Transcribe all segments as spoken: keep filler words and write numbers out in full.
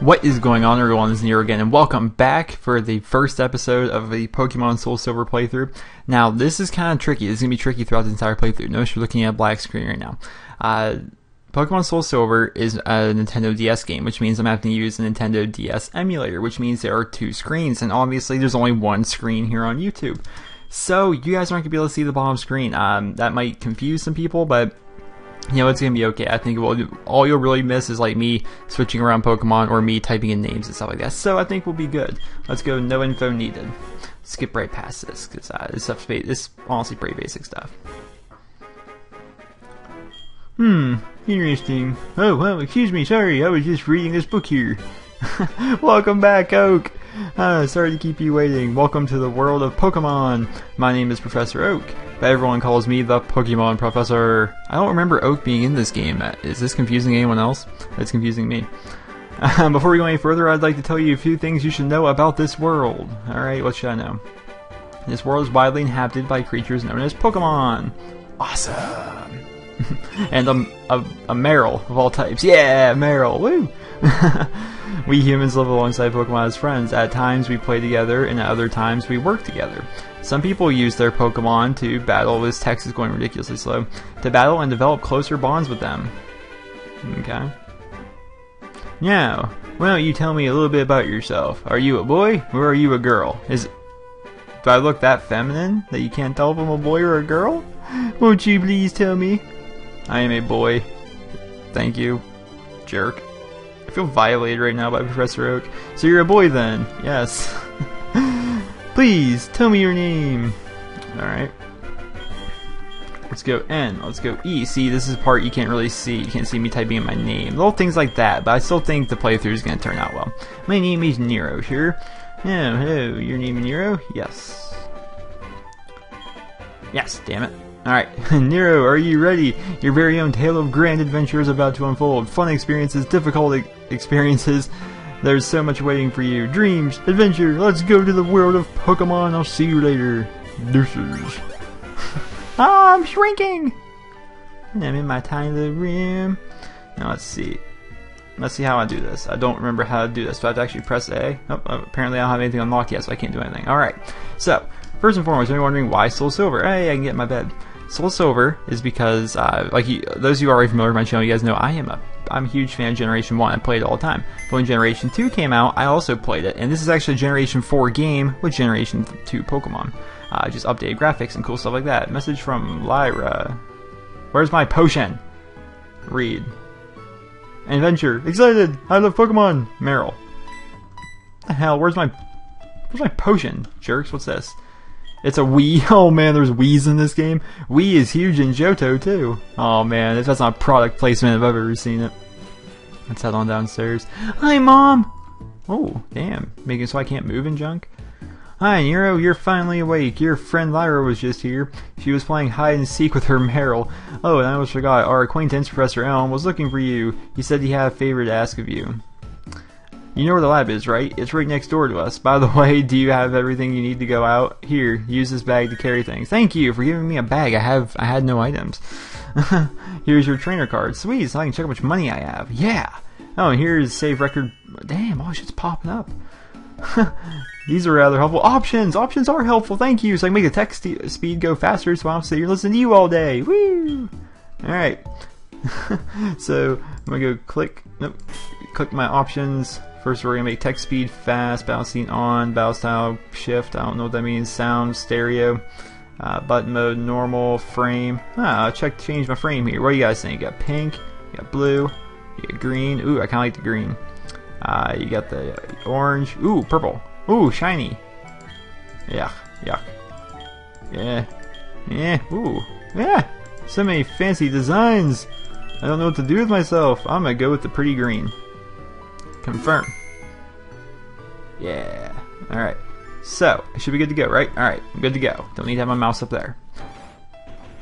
What is going on, everyone? It's Nero again, and welcome back for the first episode of the Pokemon SoulSilver playthrough. Now, this is kind of tricky. This is going to be tricky throughout the entire playthrough. Notice you're looking at a black screen right now. Uh, Pokemon SoulSilver is a Nintendo D S game, which means I'm having to use a Nintendo D S emulator, which means there are two screens, and obviously there's only one screen here on YouTube. So, you guys aren't going to be able to see the bottom screen. Um, that might confuse some people, but you know, it's going to be okay. I think we'll, all you'll really miss is like me switching around Pokemon or me typing in names and stuff like that. So I think we'll be good. Let's go no info needed. Skip right past this because uh, this stuff's this honestly pretty basic stuff. Hmm, interesting. Oh, well, excuse me, sorry, I was just reading this book here. Welcome back, Oak. Uh, sorry to keep you waiting. Welcome to the world of Pokemon. My name is Professor Oak, but everyone calls me the Pokemon Professor. I don't remember Oak being in this game. Is this confusing anyone else? It's confusing me. Um, before we go any further, I'd like to tell you a few things you should know about this world. Alright, what should I know? This world is widely inhabited by creatures known as Pokemon. Awesome! And a, a, a Meryl of all types. Yeah, Meryl! Woo! We humans live alongside Pokemon as friends. At times we play together, and at other times we work together. Some people use their Pokemon to battle. This text is going ridiculously slow. To battle and develop closer bonds with them. Okay. Now, why don't you tell me a little bit about yourself? Are you a boy, or are you a girl? Is do I look that feminine that you can't tell if I'm a boy or a girl? Won't you please tell me? I am a boy. Thank you, jerk. I feel violated right now by Professor Oak. So you're a boy then? Yes. Please, tell me your name. Alright. Let's go N. Let's go E. See, this is the part you can't really see. You can't see me typing in my name. Little things like that, but I still think the playthrough is going to turn out well. My name is Nero, sure? Yeah, hello. Your name is Nero? Yes. Yes, damn it. Alright, Nero, are you ready? Your very own tale of grand adventure is about to unfold. Fun experiences, difficult e experiences. There's so much waiting for you. Dreams, adventure, let's go to the world of Pokemon. I'll see you later. Deuces. Ah, I'm shrinking! I'm in my tiny little room. Now let's see. Let's see how I do this. I don't remember how to do this. Do I have to actually press A? Oh, apparently I don't have anything unlocked yet, so I can't do anything. Alright, so, first and foremost, you're wondering why SoulSilver? Hey, I can get in my bed. SoulSilver is because, uh, like you, those of you who are already familiar with my channel, you guys know I am a, I'm a huge fan of Generation one. I play it all the time. But when Generation two came out, I also played it. And this is actually a Generation four game with Generation two Pokemon. Uh, just updated graphics and cool stuff like that. Message from Lyra. Where's my potion? Read. Adventure. Excited! I love Pokemon! Meryl. What the hell? Where's my, where's my potion? Jerks, what's this? It's a Wii. Oh man, there's Wii's in this game. Wii is huge in Johto too. Oh man, if that's not product placement if I've ever seen it. Let's head on downstairs. Hi Mom! Oh, damn. Making it so I can't move in junk? Hi Nero, you're finally awake. Your friend Lyra was just here. She was playing hide and seek with her Meryl. Oh, and I almost forgot. Our acquaintance, Professor Elm, was looking for you. He said he had a favor to ask of you. You know where the lab is, right? It's right next door to us. By the way, do you have everything you need to go out? Here, use this bag to carry things. Thank you for giving me a bag. I have, I had no items. Here's your trainer card. Sweet, so I can check how much money I have. Yeah! Oh, and here's save record. Damn, all shit's popping up. These are rather helpful. Options! Options are helpful, thank you! So I can make the text speed go faster so I don't sit here listening to you all day. Woo! Alright. So, I'm gonna go click, nope, click my options. First, we're going to make text speed fast, battle scene on, battle style shift, I don't know what that means, sound, stereo, uh, button mode, normal, frame. Ah, I'll check to change my frame here. What do you guys think? You got pink, you got blue, you got green. Ooh, I kind of like the green. Uh, you got the orange. Ooh, purple. Ooh, shiny. Yuck, yuck. Yeah. Yeah, ooh. Yeah, so many fancy designs. I don't know what to do with myself. I'm going to go with the pretty green. Confirm. Yeah. Alright. So, I should be good to go, right? Alright, I'm good to go. Don't need to have my mouse up there.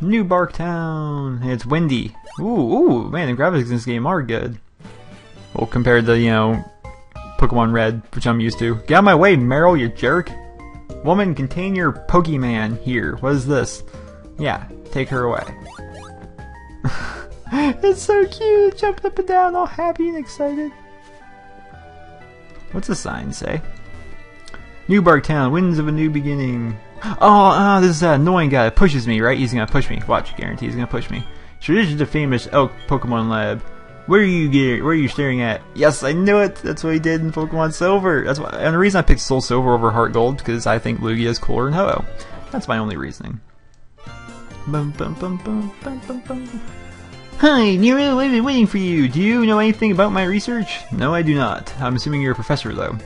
New Bark Town. It's windy. Ooh, ooh, man, the graphics in this game are good. Well, compared to, you know, Pokemon Red, which I'm used to. Get out of my way, Meryl, you jerk. Woman, contain your Pokemon here. What is this? Yeah, take her away. It's so cute. It jumped up and down all happy and excited. What's the sign say? New Bark Town, winds of a new beginning. Oh, ah, oh, this is that annoying guy that pushes me, right? He's gonna push me. Watch, guarantee he's gonna push me. Tradition to famous Elk Pokemon Lab. Where are you gear? Where are you staring at? Yes, I knew it. That's what he did in Pokemon Silver. That's why, and the reason I picked SoulSilver over HeartGold because I think Lugia is cooler than Ho-Oh. That's my only reasoning. Bum, bum, bum, bum, bum, bum, bum. Hi, Nero, I've been waiting for you. Do you know anything about my research? No, I do not. I'm assuming you're a professor, though.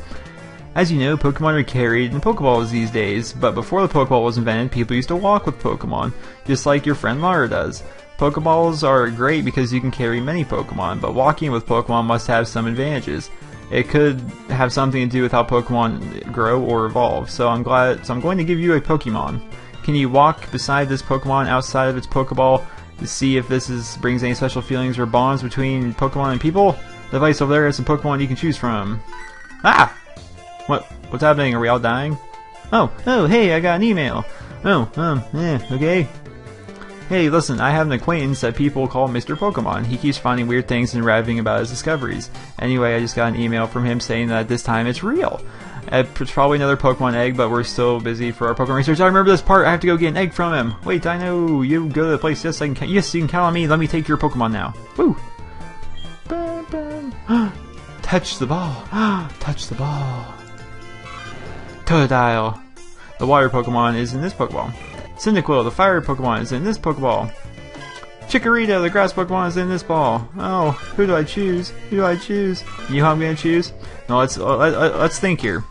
As you know, Pokemon are carried in Pokeballs these days, but before the Pokeball was invented, people used to walk with Pokemon, just like your friend Lyra does. Pokeballs are great because you can carry many Pokemon, but walking with Pokemon must have some advantages. It could have something to do with how Pokemon grow or evolve, so I'm glad. So I'm going to give you a Pokemon. Can you walk beside this Pokemon outside of its Pokeball to see if this is, brings any special feelings or bonds between Pokemon and people? The device over there has some Pokemon you can choose from. Ah! What? What's happening? Are we all dying? Oh, oh, hey, I got an email. Oh, um, yeah, okay. Hey, listen, I have an acquaintance that people call Mister Pokemon. He keeps finding weird things and raving about his discoveries. Anyway, I just got an email from him saying that this time it's real. It's probably another Pokemon egg, but we're still busy for our Pokemon research. I remember this part. I have to go get an egg from him. Wait, I know. You go to the place. Yes, I can. Yes, you can count on me. Let me take your Pokemon now. Woo! Bam, bam. Touch the ball. Touch the ball. Totodile. The water Pokemon is in this Pokeball. Cyndaquil, the fire Pokemon, is in this Pokeball. Chikorita, the grass Pokemon, is in this ball. Oh, who do I choose? Who do I choose? You know how I'm going to choose? No, let's, let, let's think here.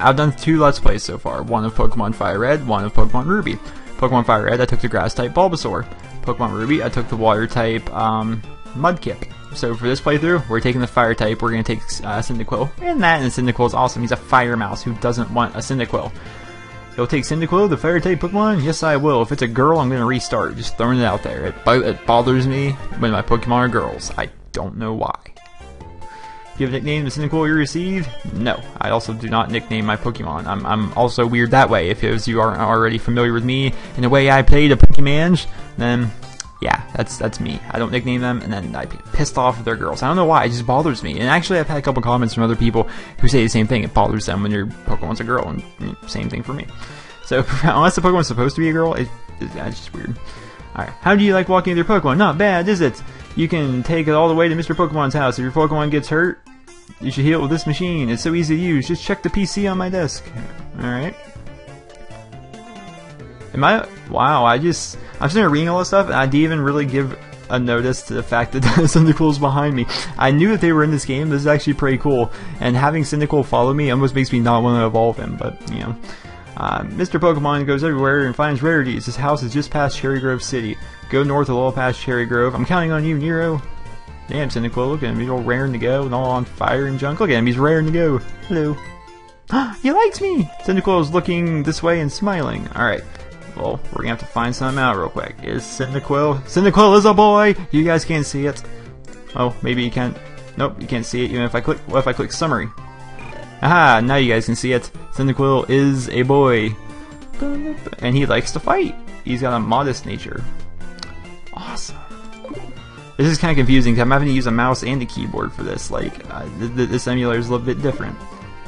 I've done two Let's Plays so far. One of Pokemon Fire Red, one of Pokemon Ruby. Pokemon Fire Red, I took the grass-type Bulbasaur. Pokemon Ruby, I took the water-type um, Mudkip. So for this playthrough, we're taking the fire-type. We're going to take uh, Cyndaquil. And that, and Cyndaquil's awesome. He's a fire mouse who doesn't want a Cyndaquil. You'll take Cyndaquil, the fire-type Pokemon? Yes, I will. If it's a girl, I'm going to restart. Just throwing it out there. It, bo it bothers me when my Pokemon are girls. I don't know why. Do you have a nickname to Cyndaquil you receive? No. I also do not nickname my Pokemon. I'm, I'm also weird that way. If as you aren't already familiar with me and the way I play the Pokemon, then yeah, that's that's me. I don't nickname them, and then I'd be pissed off if they're girls. I don't know why. It just bothers me. And actually, I've had a couple comments from other people who say the same thing. It bothers them when your Pokemon's a girl, and you know, same thing for me. So unless the Pokemon's supposed to be a girl, it, it, that's just weird. All right. How do you like walking with your Pokemon? Not bad, is it? You can take it all the way to Mister Pokemon's house. If your Pokemon gets hurt, you should heal it with this machine. It's so easy to use. Just check the P C on my desk. All right. Am I? Wow, I just... I'm sitting there reading all this stuff, and I didn't even really give a notice to the fact that Cyndaquil's behind me. I knew that they were in this game. This is actually pretty cool. And having Cyndaquil follow me almost makes me not want to evolve him, but, you know. Uh, Mister Pokemon goes everywhere and finds rarities. His house is just past Cherry Grove City. Go north a little past Cherry Grove. I'm counting on you, Nero. Damn, Cyndaquil, look at him. He's all raring to go and all on fire and junk. Look at him. He's raring to go. Hello. You liked me! Cyndaquil is looking this way and smiling. Alright. Well, we're gonna have to find something out real quick. Is Cyndaquil? Cyndaquil is a boy! You guys can't see it. Oh, maybe you can't. Nope, you can't see it even if I click. What if I click summary? Aha, now you guys can see it. Cyndaquil is a boy. And he likes to fight. He's got a modest nature. Awesome. This is kind of confusing because I'm having to use a mouse and a keyboard for this. Like, uh, th th this emulator is a little bit different.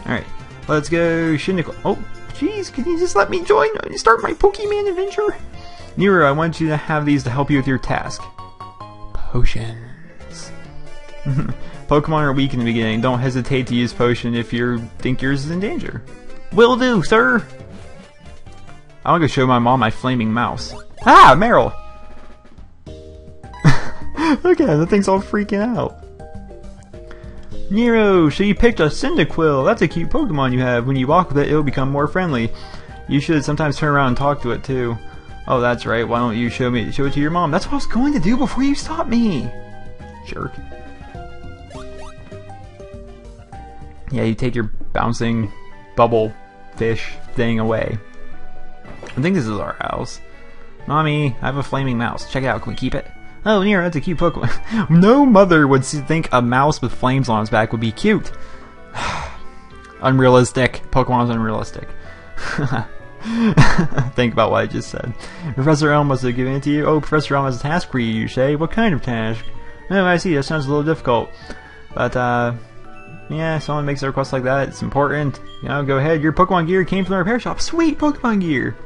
Alright, let's go Cyndaquil. Oh! Jeez, can you just let me join and start my Pokemon adventure? Nero, I want you to have these to help you with your task. Potions. Pokemon are weak in the beginning. Don't hesitate to use potion if you think yours is in danger. Will do, sir. I want to go show my mom my flaming mouse. Ah, Meryl. Look at him, the thing's all freaking out. Nero, so you picked a Cyndaquil. That's a cute Pokemon you have. When you walk with it, it'll become more friendly. You should sometimes turn around and talk to it, too. Oh, that's right. Why don't you show me? Show it to your mom. That's what I was going to do before you stopped me. Jerk. Yeah, you take your bouncing bubble fish thing away. I think this is our house. Mommy, I have a flaming mouse. Check it out. Can we keep it? Oh, Nero, that's a cute Pokemon. No mother would think a mouse with flames on its back would be cute. Unrealistic. Pokemon's unrealistic. Think about what I just said. Professor Elm must have given it to you. Oh, Professor Elm has a task for you, you say. What kind of task? Oh, I see. That sounds a little difficult. But, uh, yeah, someone makes a request like that, it's important. You know, go ahead. Your Pokemon gear came from the repair shop. Sweet Pokemon gear.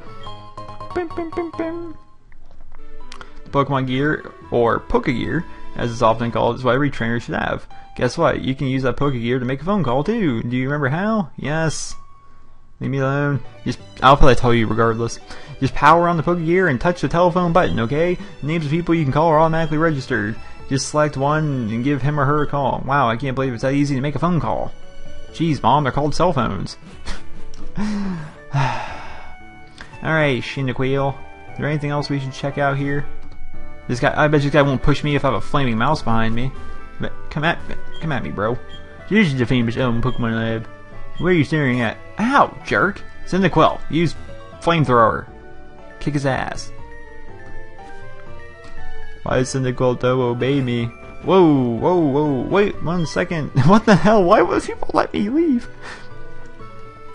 Bim, bim, bim, bim. Pokemon gear, or PokeGear, as it's often called, is what every trainer should have. Guess what? You can use that PokeGear to make a phone call too. Do you remember how? Yes. Leave me alone. Just, I'll probably tell you regardless. Just power on the PokeGear and touch the telephone button, okay? Names of people you can call are automatically registered. Just select one and give him or her a call. Wow, I can't believe it's that easy to make a phone call. Jeez, Mom, they're called cell phones. Alright, Cyndaquil. Is there anything else we should check out here? This guy, I bet this guy won't push me if I have a flaming mouse behind me. But come at me, come at me, bro. This is the famous Elm Pokemon Lab. Where are you staring at? Ow, jerk! Cyndaquil, use flamethrower. Kick his ass. Why is Cyndaquil to obey me? Whoa, whoa, whoa, wait one second. What the hell? Why would people let me leave?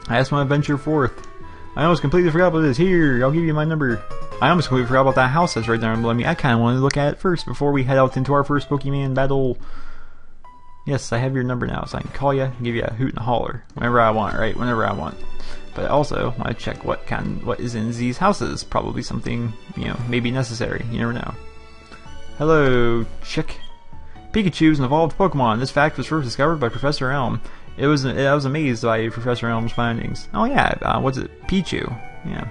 I asked my adventure forth. I almost completely forgot about this. Here, I'll give you my number. I almost completely forgot about that house that's right there in me. I kind of wanted to look at it first before we head out into our first Pokemon battle. Yes, I have your number now, so I can call you and give you a hoot and a holler whenever I want, right? Whenever I want. But I also want to check what kind, what is in these houses. Probably something, you know, maybe necessary. You never know. Hello, chick. Pikachu is an evolved Pokemon. This fact was first discovered by Professor Elm. It was. I was amazed by Professor Elm's findings. Oh yeah, uh, what's it? Pichu. Yeah.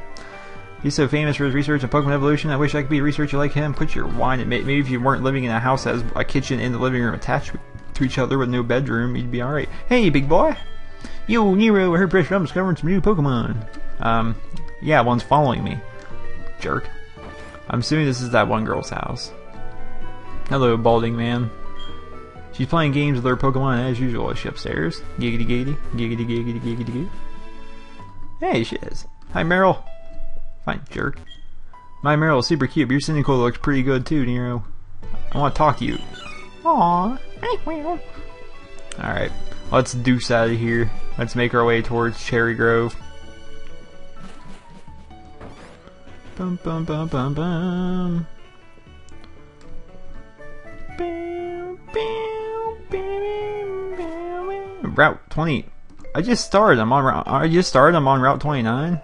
He's so famous for his research on Pokemon evolution. I wish I could be a researcher like him. Quit your whine. Maybe if you weren't living in a house that has a kitchen and the living room attached to each other with no bedroom, you'd be alright. Hey, big boy! Yo, Nero, I heard Professor Elm discovering some new Pokemon. Um, yeah, one's following me. Jerk. I'm assuming this is that one girl's house. Hello, balding man. She's playing games with her Pokemon as usual. Is she upstairs? Giggity, giggity, giggity, giggity, giggity, giggity. Hey, she is. Hi, Meryl. Fine, jerk. My Meryl is super cute. Your Cyndaquil looks pretty good too, Nero. I want to talk to you. Aww. Alright, let's deuce out of here. Let's make our way towards Cherry Grove. Bum, bum, bum, bum, bum. Bam, bam, bam, bam, bam. Route twenty. I just started. I'm on. Route, I just started. I'm on Route twenty-nine.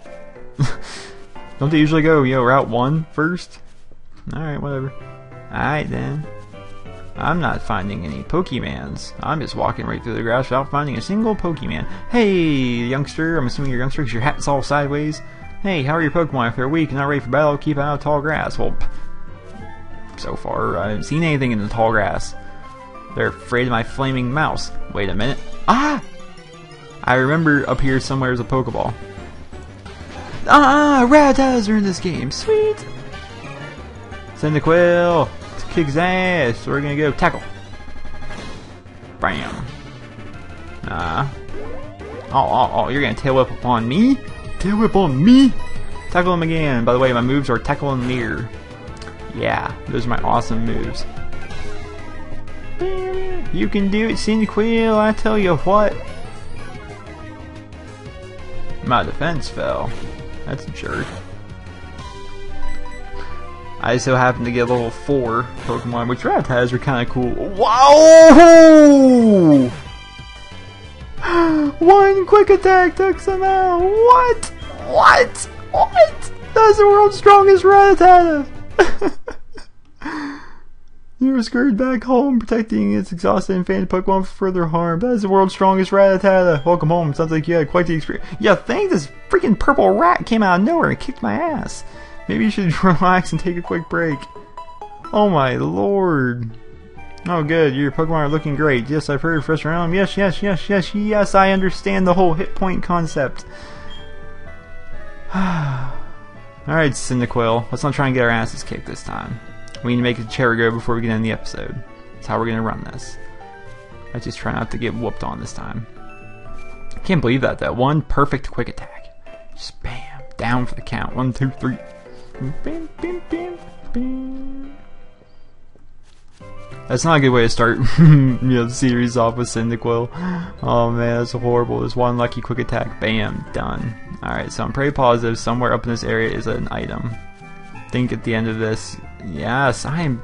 Don't they usually go, yo, Route one first? Alright, whatever. Alright then. I'm not finding any Pokemans. I'm just walking right through the grass without finding a single Pokemon. Hey, youngster. I'm assuming you're youngster because your hat's all sideways. Hey, how are your Pokemon? If they're weak and not ready for battle, keep out of tall grass. Well, so far, I haven't seen anything in the tall grass. They're afraid of my flaming mouse. Wait a minute. Ah! I remember up here somewhere is a Pokeball. Ah, Rattatas are in this game. Sweet. Cyndaquil, kick his ass. So we're gonna go tackle. Bam. Nah. Oh, oh, oh! You're gonna tail whip upon me? Tail whip on me? Tackle him again. By the way, my moves are tackle and mirror. Yeah, those are my awesome moves. You can do it, Cyndaquil. I tell you what. My defense fell. That's a jerk. I so happen to get level four Pokemon, which Rattatas are kind of cool. Wow! One quick attack took some out! What? What? What? That's the world's strongest Rattata! You were scurried back home, protecting its exhausted and fainted Pokemon for further harm. That is the world's strongest Rattata. Welcome home. Sounds like you had quite the experience. You think this freaking purple rat came out of nowhere and kicked my ass? Maybe you should relax and take a quick break. Oh my lord. Oh good, your Pokemon are looking great. Yes, I've heard Professor Elm. Yes, yes, yes, yes, yes, I understand the whole hit point concept. Alright, Cyndaquil. Let's not try and get our asses kicked this time. We need to make a Cherry Grove before we can end the episode. That's how we're going to run this. I just try not to get whooped on this time. Can't believe that. That one perfect quick attack. Just bam. Down for the count. One, two, three. Bam, bam, bam, bam. That's not a good way to start you know, the series off with Cyndaquil. Oh man, that's horrible. There's one lucky quick attack. Bam. Done. Alright, so I'm pretty positive somewhere up in this area is an item. I think at the end of this... Yes, I am.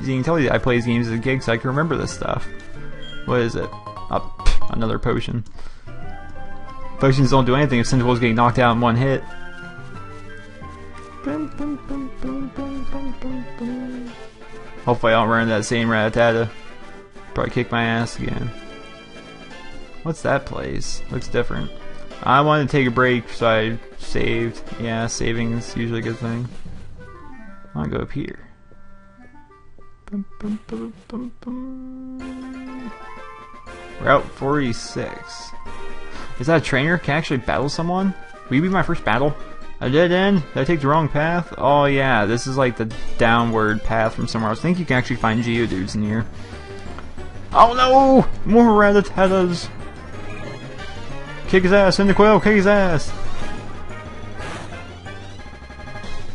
You can tell I play these games as a gig, so I can remember this stuff. What is it? Up. another potion. Potions don't do anything if Cyndaquil's getting knocked out in one hit. Hopefully I don't run into that same Rattata. Probably kick my ass again. What's that place? Looks different. I wanted to take a break, so I saved. Yeah, saving is usually a good thing. I want to go up here. Route forty-six. Is that a trainer? Can I actually battle someone? Will you be my first battle? I did end. Did I take the wrong path? Oh yeah, this is like the downward path from somewhere else. I think you can actually find Geodudes in here. Oh no! More Rattatas! Kick his ass, Cyndaquil, kick his ass!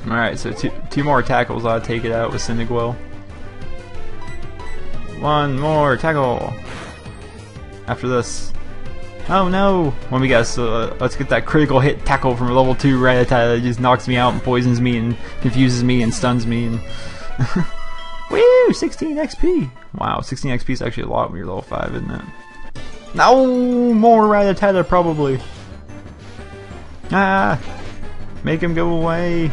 Alright, so two, two more tackles, I'll take it out with Cyndaquil. One more tackle! After this. Oh no! Let me guess, uh, let's get that critical hit tackle from level two Rattata that just knocks me out and poisons me and confuses me and stuns me and... Woo! sixteen X P! Wow, sixteen X P is actually a lot when you're level five, isn't it? No! More Rattata, probably. Ah! Make him go away!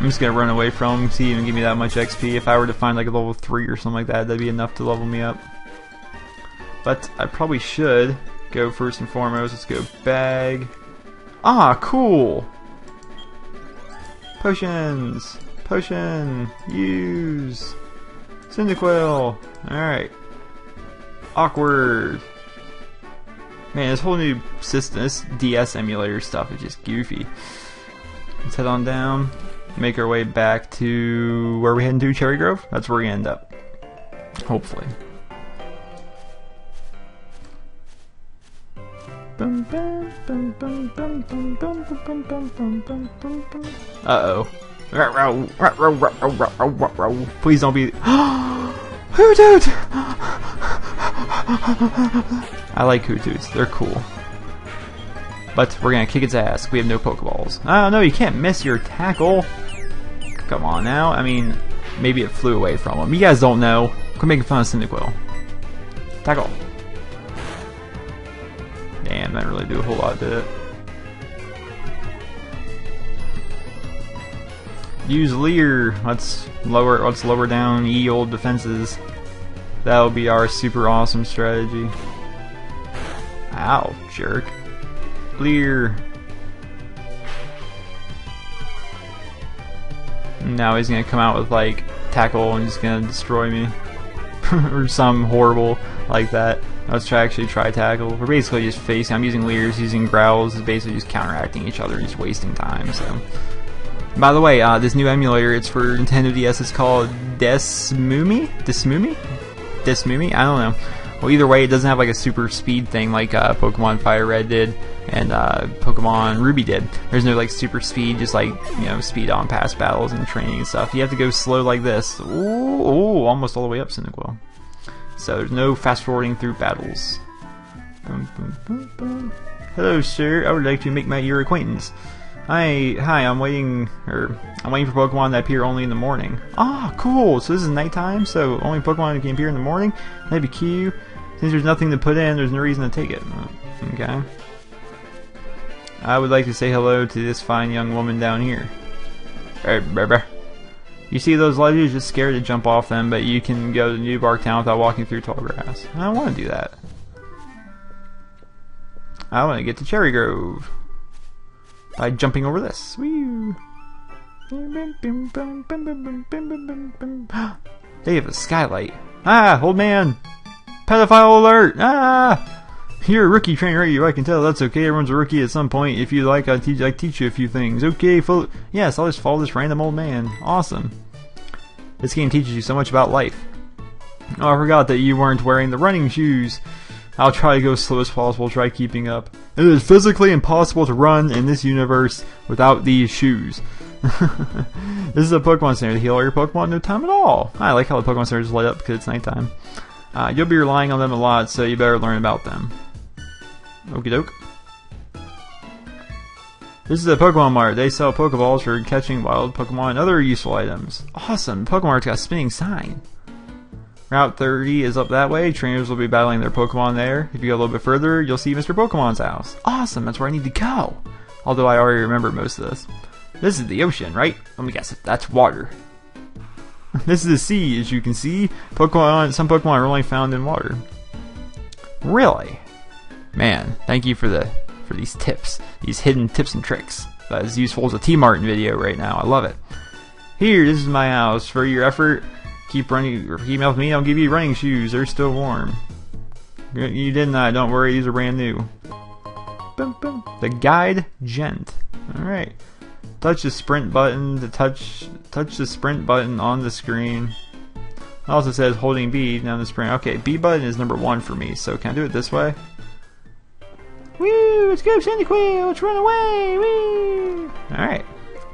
I'm just gonna run away from him, see if he even give me that much X P. If I were to find like a level three or something like that, that'd be enough to level me up. But I probably should go first and foremost. Let's go bag. Ah, cool! Potions! Potion! Use! Cyndaquil! Alright. Awkward. Man, this whole new system, this D S emulator stuff is just goofy. Let's head on down, make our way back to where we heading to, Cherry Grove? That's where we end up. Hopefully. Uh-oh. Please don't be... Hoothoot! I like Hootoots, they're cool. But we're gonna kick its ass, we have no Pokeballs. Oh no, you can't miss your tackle! Come on now, I mean, maybe it flew away from him. You guys don't know, quit making fun of Cyndaquil. Tackle! Damn, that didn't really do a whole lot, did it? Use Leer, let's lower, let's lower down ye old defenses. That'll be our super awesome strategy. Ow, jerk. Clear. Now he's gonna come out with like tackle and he's gonna destroy me. Or some horrible like that. Let's try actually try tackle. We're basically just facing, I'm using leers, using growls, is basically just counteracting each other and just wasting time, so. By the way, uh, this new emulator, it's for Nintendo D S, it's called Desmumi? Desmumi? Desmumi? I don't know. Well, either way, it doesn't have like a super speed thing like uh, Pokemon Fire Red did and uh, Pokemon Ruby did. There's no like super speed, just like, you know, speed on past battles and training and stuff. You have to go slow like this. Ooh, ooh, almost all the way up, Cyndaquil. So there's no fast forwarding through battles. Boom, boom, boom, boom. Hello, sir. I would like to make my your acquaintance. Hi, hi. I'm waiting, or I'm waiting for Pokemon that appear only in the morning. Ah, cool. So this is nighttime, so only Pokemon can appear in the morning. That'd be cute. Since there's nothing to put in, there's no reason to take it. Okay. I would like to say hello to this fine young woman down here. You see those ledges? Just scared to jump off them, but you can go to New Bark Town without walking through tall grass. I don't want to do that. I want to get to Cherry Grove. By jumping over this. Woo. They have a skylight. Ah, old man! Pedophile alert! Ah! You're a rookie trainer, right? I can tell that's okay. Everyone's a rookie at some point. If you like, I'll teach, I teach you a few things. Okay, follow. Yes, I'll just follow this random old man. Awesome. This game teaches you so much about life. Oh, I forgot that you weren't wearing the running shoes. I'll try to go as slow as possible, try keeping up. It is physically impossible to run in this universe without these shoes. This is a Pokemon Center to heal all your Pokemon, no time at all. I like how the Pokemon Center is lit up because it's nighttime. Uh, you'll be relying on them a lot, so you better learn about them. Okie doke. This is a Pokemon Mart. They sell Pokeballs for catching wild Pokemon and other useful items. Awesome, Pokemon Mart's got a spinning sign. Route thirty is up that way. Trainers will be battling their Pokemon there. If you go a little bit further, you'll see Mister Pokemon's house. Awesome, that's where I need to go. Although I already remember most of this. This is the ocean, right? Let me guess, that's water. This is the sea, as you can see. Pokemon, some Pokemon are only found in water. Really? Man, thank you for the for these tips. These hidden tips and tricks. That is useful as a T-Martin video right now. I love it. Here, this is my house. For your effort, keep running. Email me, I'll give you running shoes. They're still warm. You did not. Don't worry, these are brand new. Boom, boom. The guide gent. Alright. Touch the sprint button to touch touch the sprint button on the screen. It also says holding B down the sprint. Okay, B button is number one for me, so can I do it this way? Woo! Let's go, Cyndaquil! Let's run away! Woo! Alright.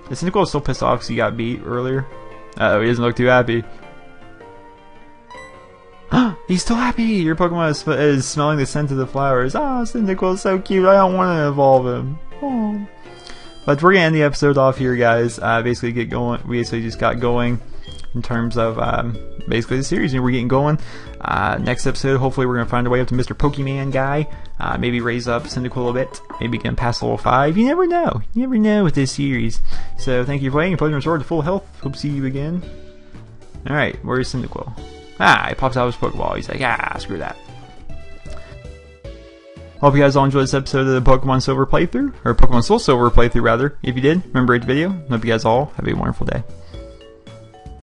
The Cyndaquil is still pissed off because he got beat earlier. Uh oh, he doesn't look too happy. He's still happy! Your Pokemon is, is smelling the scent of the flowers. Oh, Cyndaquil is so cute, I don't want to evolve him. Oh. But we're gonna end the episode off here, guys. Uh, basically, get going. We basically just got going in terms of um, basically the series, and we're getting going. Uh, next episode, hopefully, we're gonna find a way up to Mister Pokemon guy. Uh, maybe raise up Cyndaquil a bit. Maybe get him past level five. You never know. You never know with this series. So thank you for playing. Pokemon Sword to full health. Hope to see you again. All right, where's Cyndaquil? Ah, he pops out his Pokeball. He's like, ah, screw that. Hope you guys all enjoyed this episode of the Pokemon Silver playthrough, or Pokemon SoulSilver playthrough rather. If you did, remember to rate the video. Hope you guys all have a wonderful day.